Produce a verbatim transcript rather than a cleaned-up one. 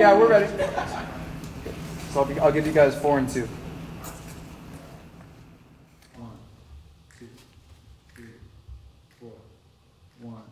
Yeah, we're ready. So I'll, be, I'll give you guys four and two. One, two, three, four, one.